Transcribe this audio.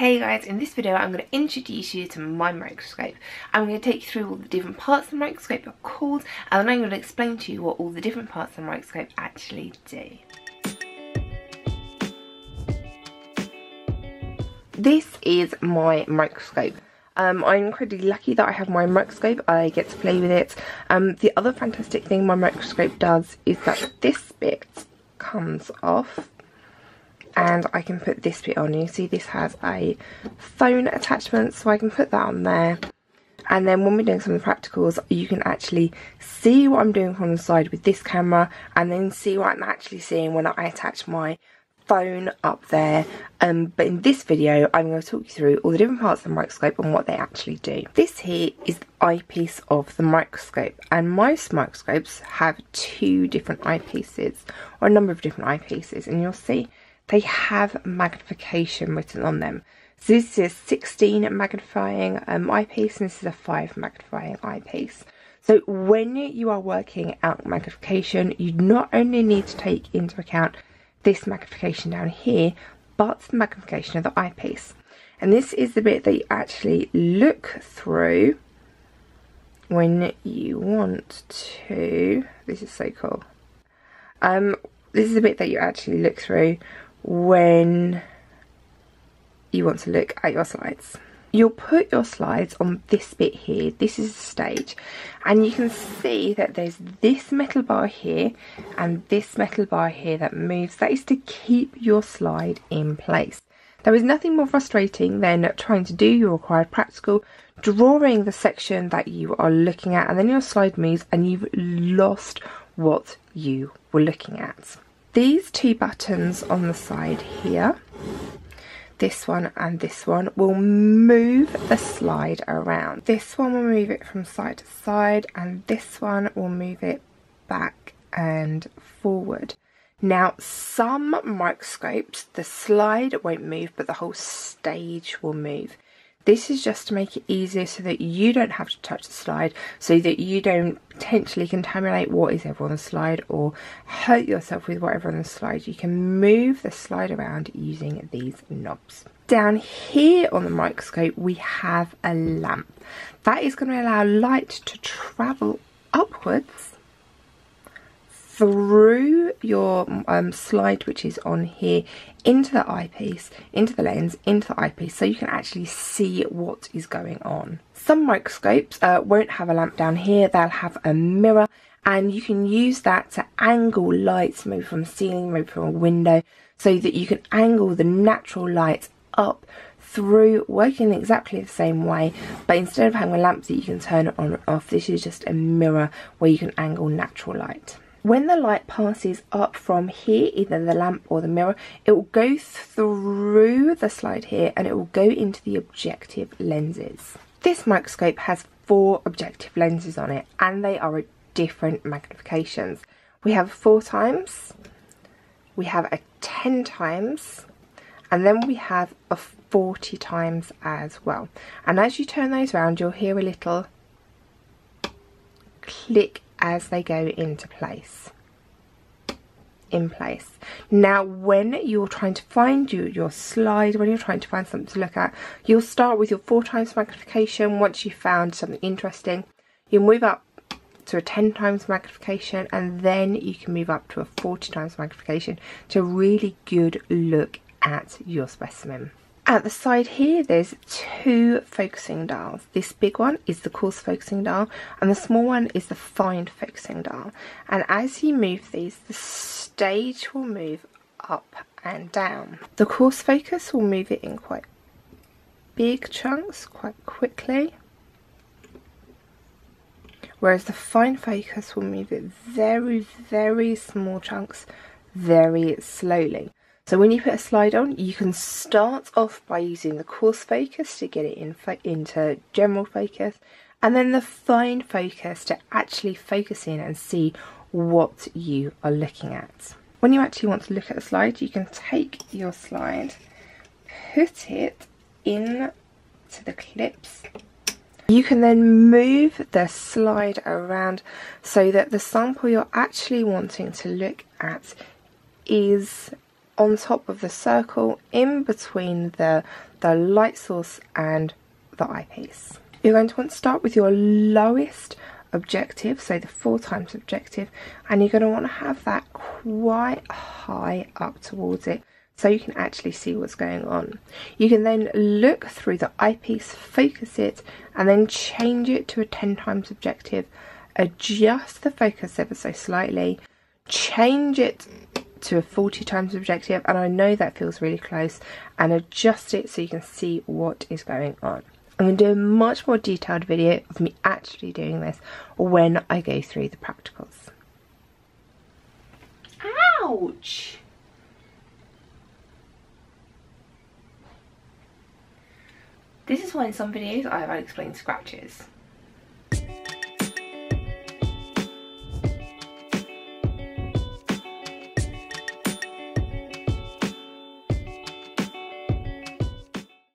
Hey guys, in this video I'm going to introduce you to my microscope. I'm going to take you through all the different parts of the microscope are called, and then I'm going to explain to you what all the different parts of the microscope actually do. This is my microscope. I'm incredibly lucky that I have my microscope. I get to play with it. The other fantastic thing my microscope does is that this bit comes off. And I can put this bit on. You see this has a phone attachment, so I can put that on there. And then when we're doing some of the practicals, you can actually see what I'm doing from the side with this camera, and then see what I'm actually seeing when I attach my phone up there. But in this video, I'm going to talk you through all the different parts of the microscope and what they actually do. This here is the eyepiece of the microscope, and most microscopes have two different eyepieces, or a number of different eyepieces, and you'll see they have magnification written on them. So this is 16 magnifying eyepiece, and this is a 5 magnifying eyepiece. So when you are working out magnification, you not only need to take into account this magnification down here, but the magnification of the eyepiece. And this is the bit that you actually look through when you want to. This is so cool. This is the bit that you actually look through when you want to look at your slides. You'll put your slides on this bit here. This is the stage, and you can see that there's this metal bar here and this metal bar here that moves. That is to keep your slide in place. There is nothing more frustrating than trying to do your required practical, drawing the section that you are looking at, and then your slide moves and you've lost what you were looking at. These two buttons on the side here, this one and this one, will move the slide around. This one will move it from side to side, and this one will move it back and forward. Now, some microscopes, the slide won't move, but the whole stage will move. This is just to make it easier so that you don't have to touch the slide, so that you don't potentially contaminate what is ever on the slide or hurt yourself with whatever on the slide. You can move the slide around using these knobs. Down here on the microscope we have a lamp. That is going to allow light to travel upwards through your slide, which is on here, into the eyepiece, into the lens, into the eyepiece, so you can actually see what is going on. Some microscopes won't have a lamp down here, they'll have a mirror, and you can use that to angle lights, maybe from the ceiling, maybe from a window, so that you can angle the natural light up through, working exactly the same way, but instead of having a lamp that you can turn on and off, this is just a mirror where you can angle natural light. When the light passes up from here, either the lamp or the mirror, it will go through the slide here and it will go into the objective lenses. This microscope has 4 objective lenses on it, and they are at different magnifications. We have 4x, we have a 10x, and then we have a 40x as well. And as you turn those around, you'll hear a little click as they go into place. Now, when you're trying to find your slide, when you're trying to find something to look at, you'll start with your 4x magnification. Once you've found something interesting, you'll move up to a 10x magnification, and then you can move up to a 40x magnification to a really good look at your specimen. At the side here, there's 2 focusing dials. This big one is the coarse focusing dial, and the small one is the fine focusing dial. And as you move these, the stage will move up and down. The coarse focus will move it in quite big chunks, quite quickly, whereas the fine focus will move it very, very small chunks, very slowly. So when you put a slide on, you can start off by using the coarse focus to get it into general focus, and then the fine focus to actually focus in and see what you are looking at. When you actually want to look at the slide, you can take your slide, put it into the clips. You can then move the slide around so that the sample you're actually wanting to look at is on top of the circle in between the light source and the eyepiece. You're going to want to start with your lowest objective, so the 4x objective, and you're going to want to have that quite high up towards it so you can actually see what's going on. You can then look through the eyepiece, focus it, and then change it to a 10x objective, adjust the focus ever so slightly, change it to a 40x objective, and I know that feels really close, and adjust it so you can see what is going on. I'm going to do a much more detailed video of me actually doing this when I go through the practicals. Ouch! This is why in some videos I've explained scratches.